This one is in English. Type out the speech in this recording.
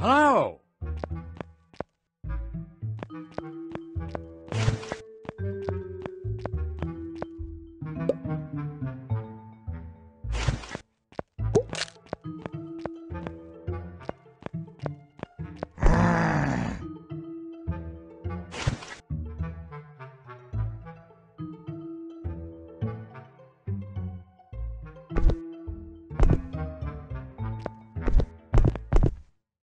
Hello!